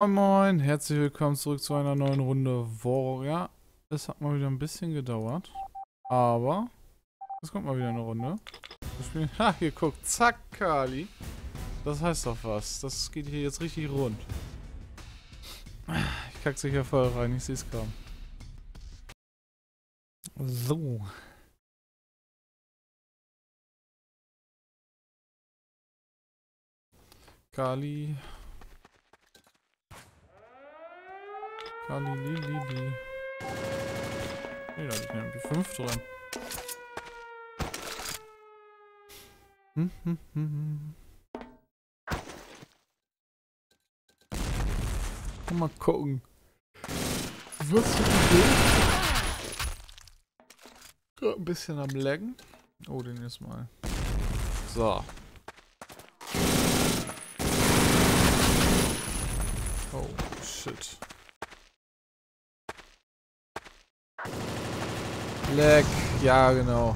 Moin Moin, herzlich willkommen zurück zu einer neuen Runde WarRock. Ja, das hat mal wieder ein bisschen gedauert, aber es kommt mal wieder eine Runde. Wir spielen, ha, hier guckt, zack, Kali. Das heißt doch was, das geht hier jetzt richtig rund. Ich kacke sicher voll rein, ich sehe es kaum. So. Kali. Kali. Nee, da hab ich eine MP5 drin. Mal gucken. Wird's gut? Gerade ein bisschen am Laggen. Oh, den jetzt mal. So. Oh, shit. Leck, ja genau.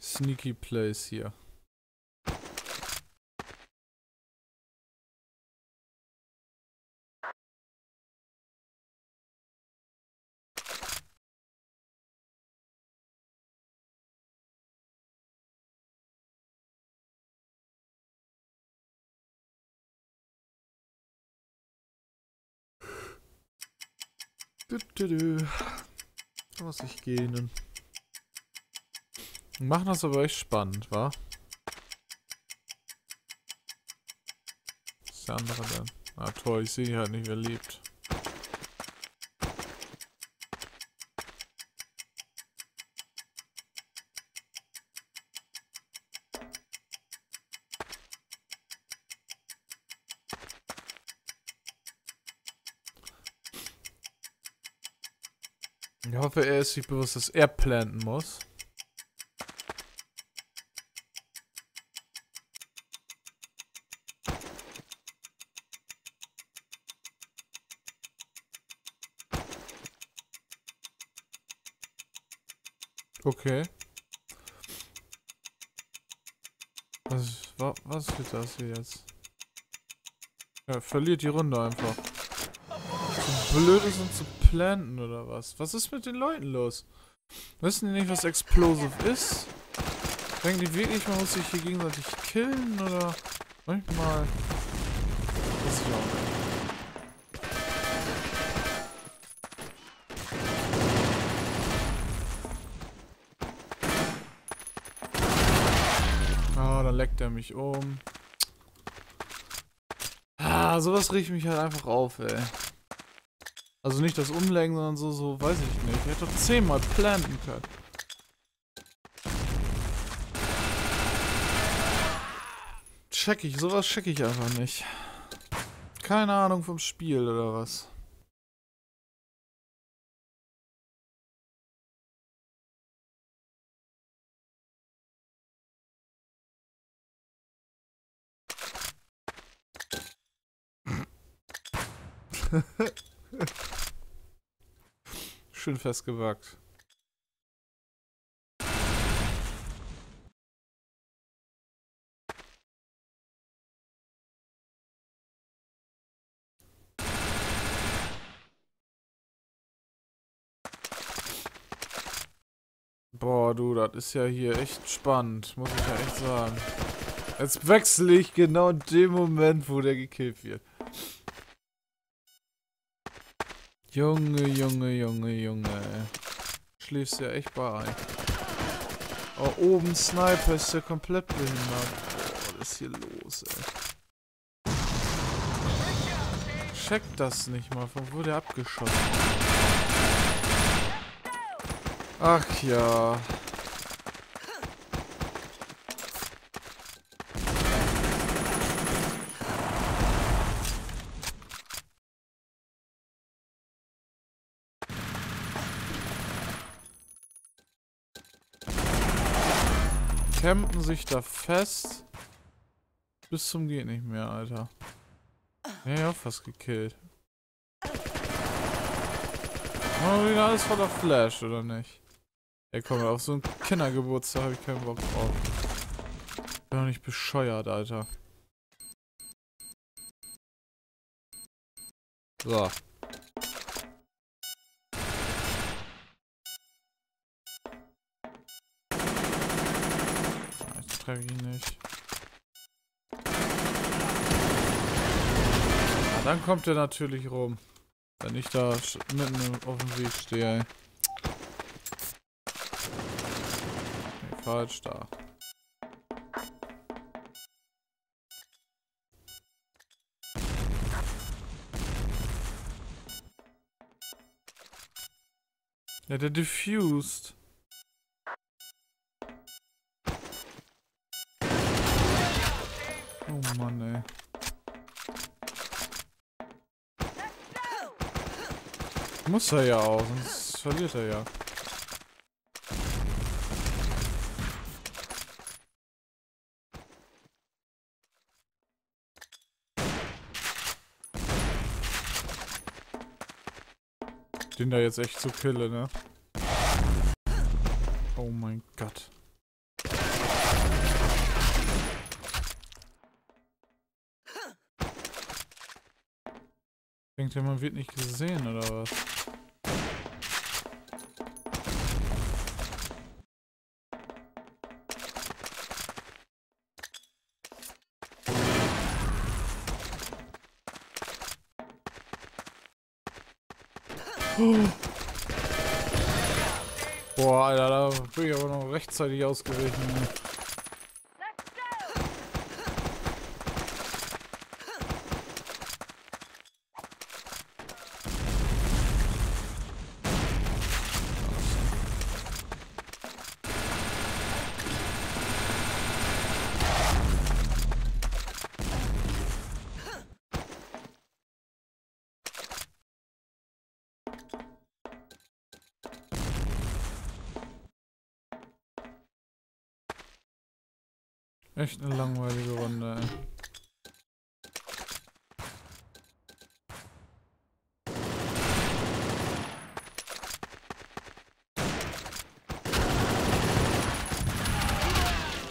Sneaky Plays hier. Muss ich gehen. Machen das aber echt spannend, wa? Was ist der andere denn? Ah toll, ich sehe ihn halt nicht, wer lebt. Ich hoffe, er ist sich bewusst, dass er planten muss. Okay. Was wird das hier jetzt? Ja, verliert die Runde einfach. So blöd ist uns zu planten oder was? Was ist mit den Leuten los? Wissen die nicht, was Explosive ist? Denken die wirklich, man muss sich hier gegenseitig killen oder manchmal? Weiß ich auch nicht. Leckt er mich um. Ah, sowas riecht mich halt einfach auf, ey. Also nicht das Umlenken, sondern so, weiß ich nicht. Ich hätte doch 10-mal planten können. Sowas check ich einfach nicht. Keine Ahnung vom Spiel oder was. Schön festgewagt. Boah, du, das ist ja hier echt spannend, muss ich ja echt sagen. Jetzt wechsle ich genau in dem Moment, wo der gekillt wird. Junge. Schläfst ja echt bei ein. Oh, oben Sniper ist ja komplett behindert. Boah, was ist hier los, ey? Check das nicht mal, von wo der abgeschossen wird. Ach ja. campen sich da fest. Bis zum geht nicht mehr, Alter. Ja, fast gekillt. Machen wir wieder alles voller Flash, oder nicht? Ey, komm, auf so einen Kindergeburtstag habe ich keinen Bock drauf. Bin doch nicht bescheuert, Alter. So. Ich treffe ihn nicht. Na, dann kommt er natürlich rum. Wenn ich da mitten auf dem Weg stehe, ey. Nee, falsch da. Ja, der diffused. Oh Mann, ey. Muss er ja auch, sonst verliert er ja. Den da jetzt echt zu killen, ne? Oh mein Gott. Denkt ihr, man wird nicht gesehen, oder was? Boah, Alter, da bin ich aber noch rechtzeitig ausgewichen. Echt eine langweilige Runde, ey.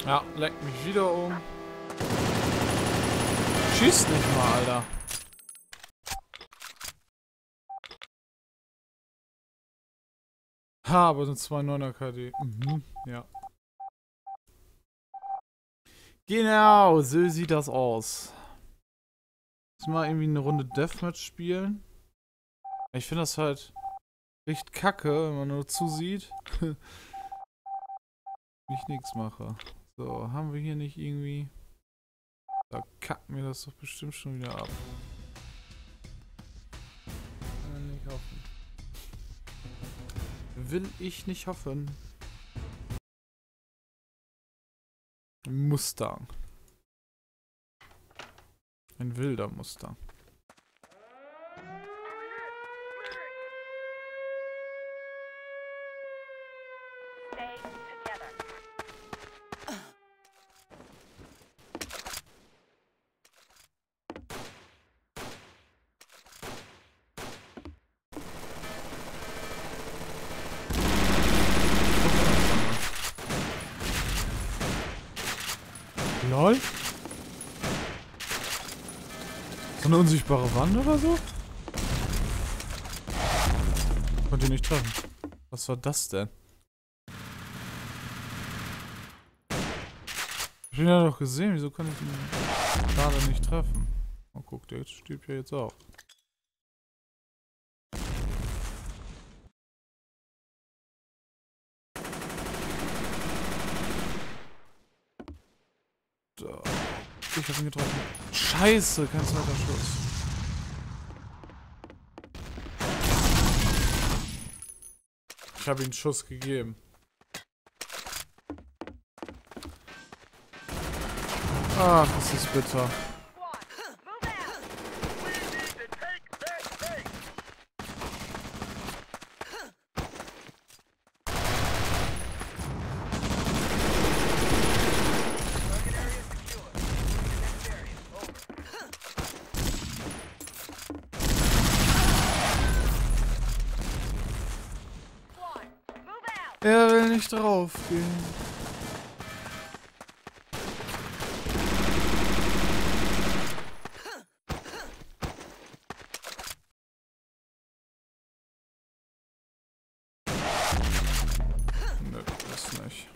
Ja, lenkt mich wieder um. Schießt nicht mal, Alter. Ha, aber sind 2,9er KD. Mhm, ja. Genau, so sieht das aus. Jetzt mal irgendwie eine Runde Deathmatch spielen. Ich finde das halt echt kacke, wenn man nur zusieht. Ich nichts mache. So, haben wir hier nicht irgendwie... Da kackt mir das doch bestimmt schon wieder ab. Will ich nicht hoffen. Will ich nicht hoffen. Mustang. Ein wilder Mustang. So eine unsichtbare Wand oder so? Konnte ich nicht treffen. Was war das denn? Ich bin ja doch gesehen, wieso kann ich ihn gerade nicht treffen? Oh guck, der stirbt ja jetzt auch. Ich hab ihn getroffen. Scheiße, kein zweiter Schuss. Ich habe ihm einen Schuss gegeben. Ach, das ist bitter. Er will nicht drauf gehen. Nö, das nicht.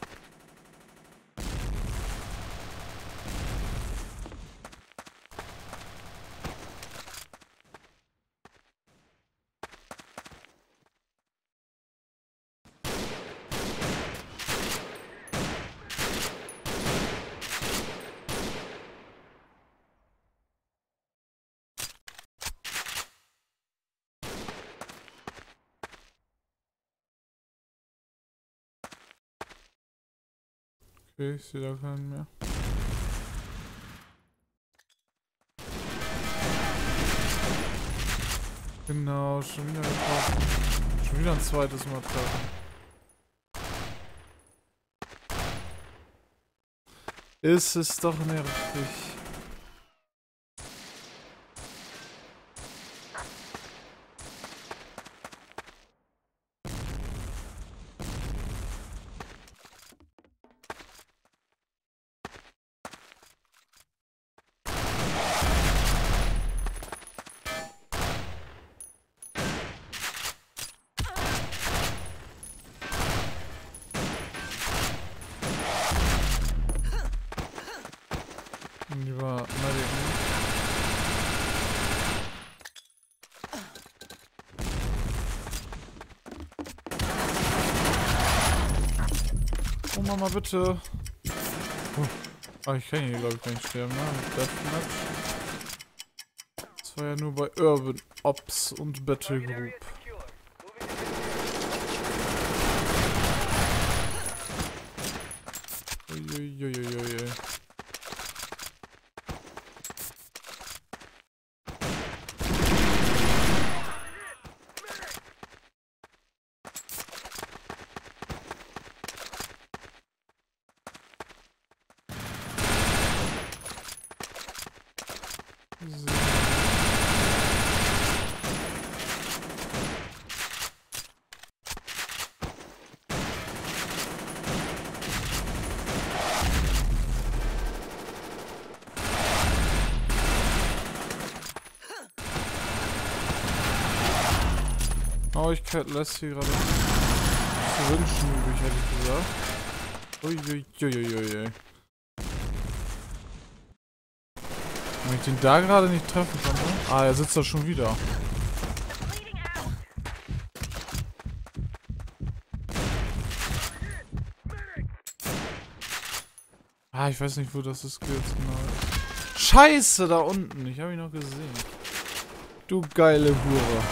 Ich sehe da keinen mehr. Genau, schon wieder getroffen. Schon wieder ein zweites Mal treffen. Ist es doch nervig. Oh Mama, bitte. Oh, ich kann hier glaube ich nicht sterben, ne? Mit Deathmatch. Das war ja nur bei Urban Ops und Battle Group. Uiuiuiui. Genauigkeit lässt hier gerade zu wünschen übrig, hätte ich gesagt. Uiuiuiui. Wenn ich den da gerade nicht treffen konnte. Ah, er sitzt da schon wieder. Ah, ich weiß nicht, wo das ist jetzt genau ist. Scheiße, da unten. Ich habe ihn noch gesehen. Du geile Hure.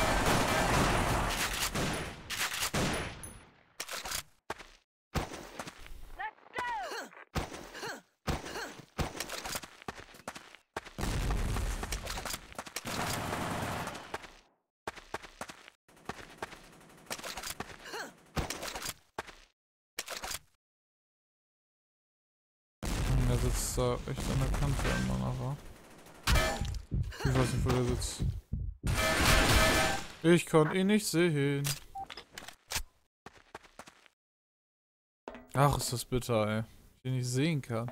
Der sitzt da echt an der Kante immer nachher. Ich weiß nicht, wo der sitzt. Ich konnte ihn nicht sehen. Ach, ist das bitter, ey. Ich den nicht sehen kann.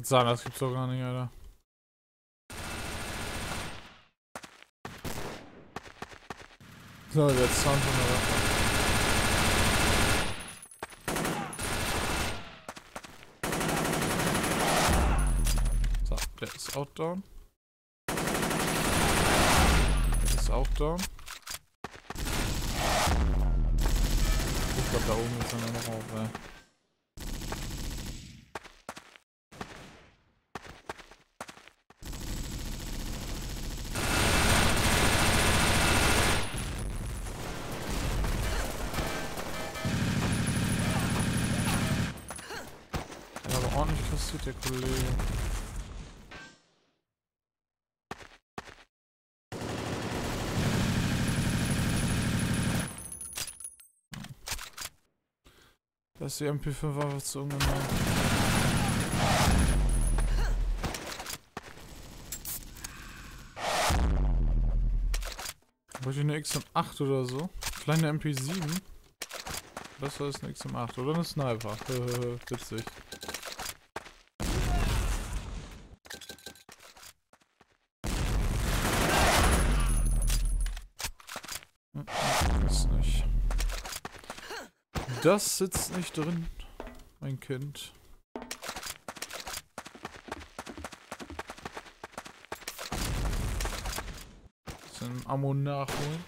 Sagen, das gibt's doch gar nicht, Alter. So, der Sound von der Waffe. So, der ist auch down. Der ist auch down. Ich glaube, da oben ist einer noch auf, ey. ordentlich interessiert, der Kollege. Da ist die MP5 einfach zu ungenau. Wollte ich eine XM8 oder so? Vielleicht eine MP7? Besser ist eine XM8 oder eine Sniper. Witzig. Ist nicht. Das sitzt nicht drin, mein Kind. Ammo nachholen.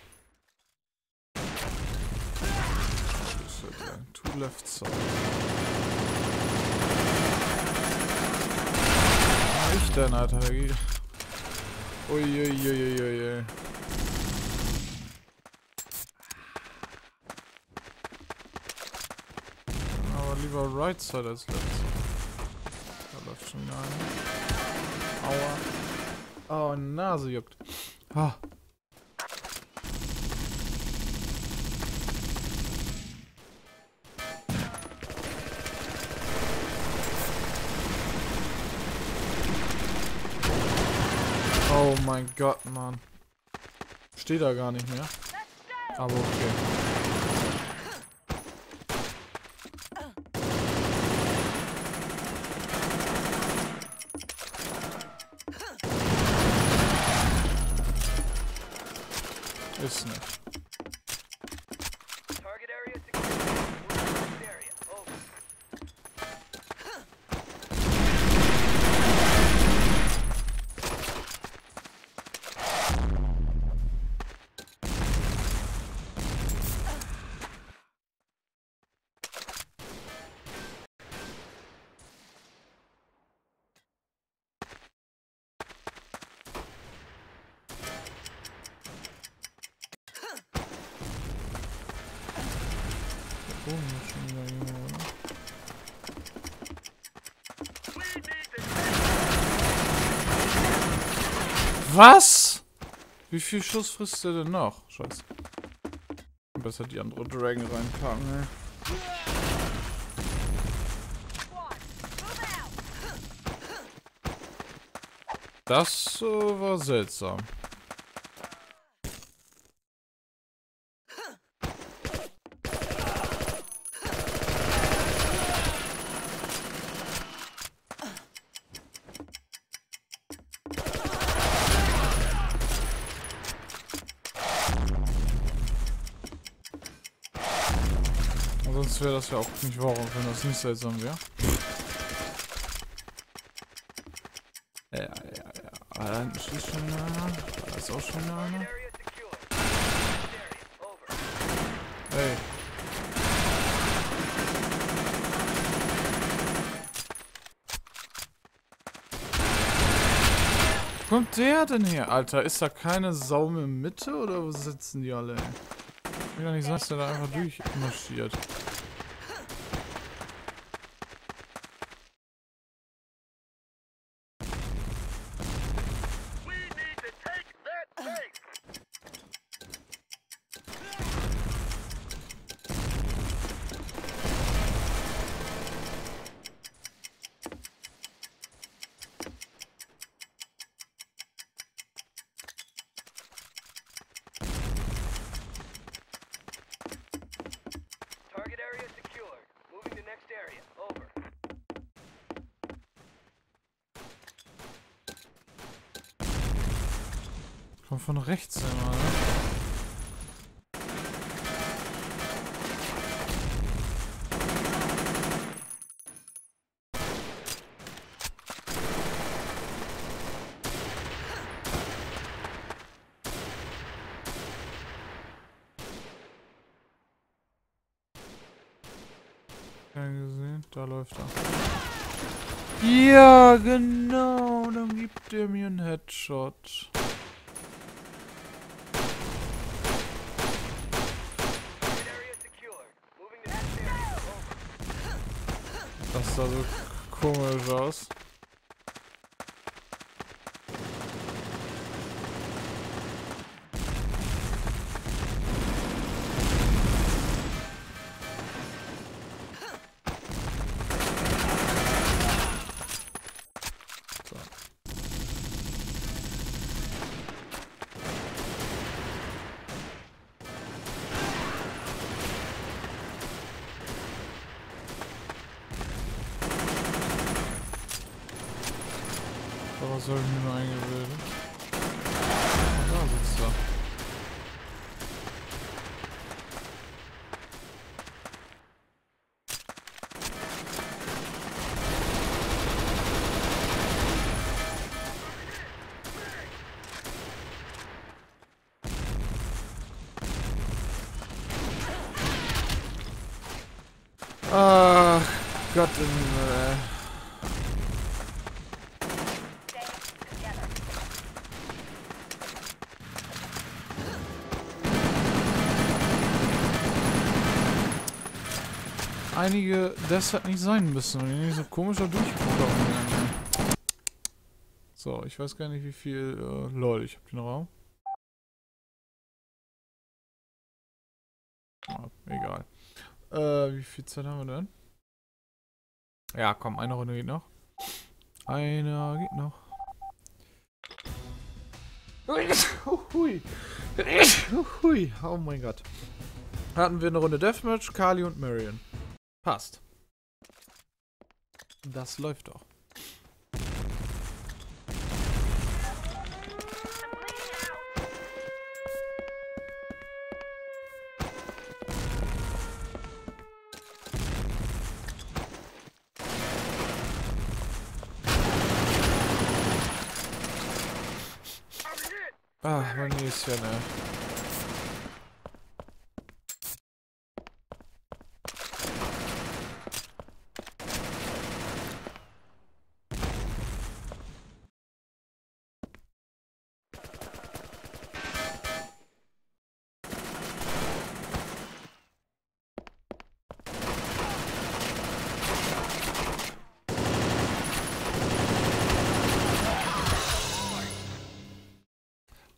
To left side. Ich dann, Alter. Uiuiuiuiui. Aber lieber right side als left side. Da läuft schon wieder ein. Aua. Oh, Nase juckt. Ah. Oh mein Gott, Mann. Steht da gar nicht mehr. Aber okay. Ist nicht. Oh, schon wieder irgendwo, oder? Was? Wie viel Schuss frisst der denn noch? Scheiße. Besser die andere Dragon reinpacken, ey. Das war seltsam. Sonst wäre das ja auch nicht wahr, wenn das nicht seltsam wäre. Ja. Ah, da hinten steht schon einer. Da ist auch schon einer. Hey. Wo kommt der denn her? Alter, ist da keine Sau in der Mitte oder wo sitzen die alle, ey? Ich will doch nicht sagen, dass der da einfach durchmarschiert. Kommt von rechts immer, ne? Keinen gesehen, da läuft er. Ja, genau, dann gibt er mir einen Headshot. Das sah so komisch aus. Was habe ich mir nur eingebildet? Ach, da sitzt er. Ach, Gott im Himmel, ey. Einige das hat nicht sein müssen, wenn ich so komischer durchgucke. So, ich weiß gar nicht wie viel... lol, ich hab den Raum. Ah, egal. Wie viel Zeit haben wir denn? Ja, komm, eine Runde geht noch. Eine geht noch. Hui. Hui. Oh mein Gott. Hatten wir eine Runde Deathmatch, Kali und Marion. Passt. Das läuft doch. Ah, mein Näschen, ey.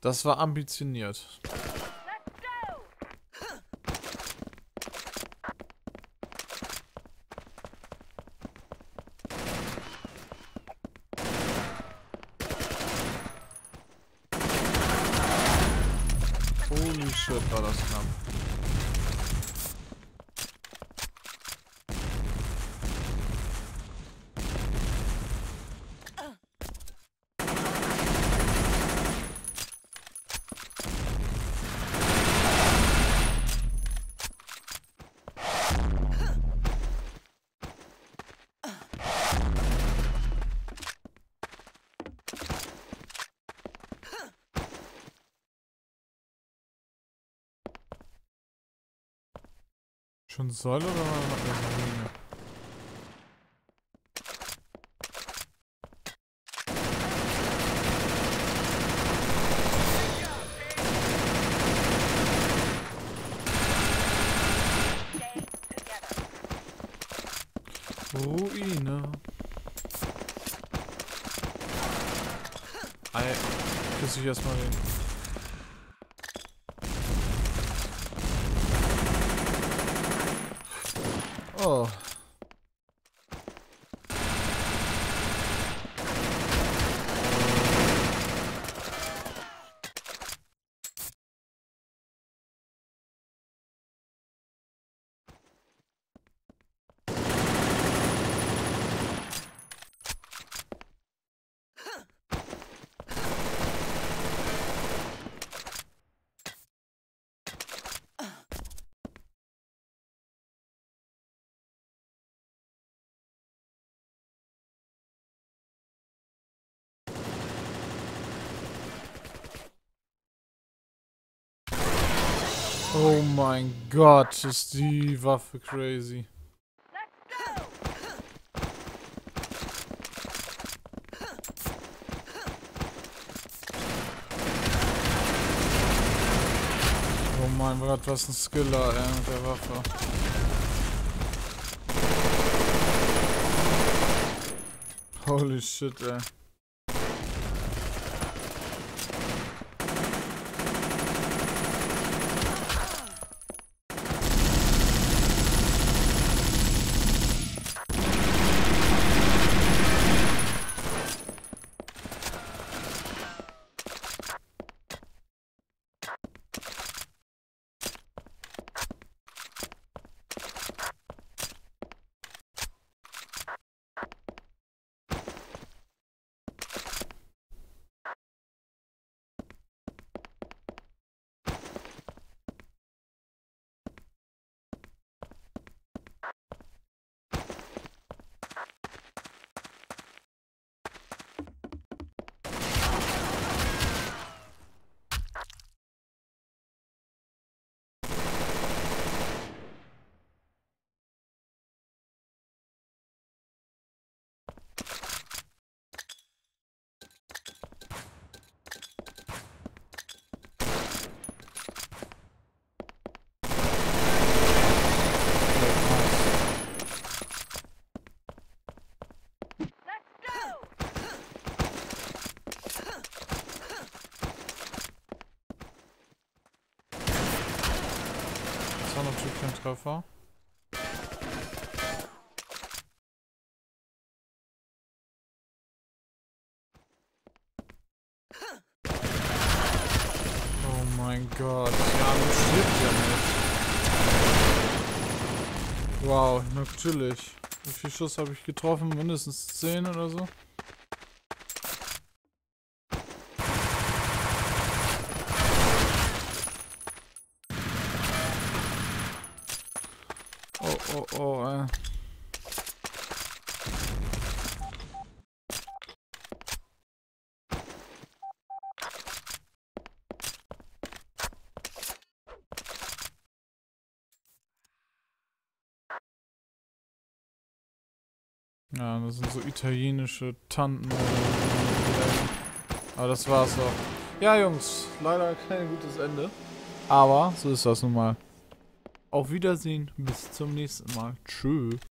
Das war ambitioniert. Holy shit, war das knapp. Schon soll oder war das Ruine? Ruine. Alter, küsse ich erstmal den. Oh. Oh mein Gott, ist die Waffe crazy. Oh mein Gott, was ein Skiller, ey, mit der Waffe. Holy shit, ey. Treffer. Oh mein Gott, ja, das stirbt ja nicht. Wow, natürlich. Wie viel Schuss habe ich getroffen? Mindestens 10 oder so. Oh, oh, ey. Ja, das sind so italienische Tanten. Aber das war's auch. Ja, Jungs, leider kein gutes Ende. Aber so ist das nun mal. Auf Wiedersehen, bis zum nächsten Mal. Tschüss.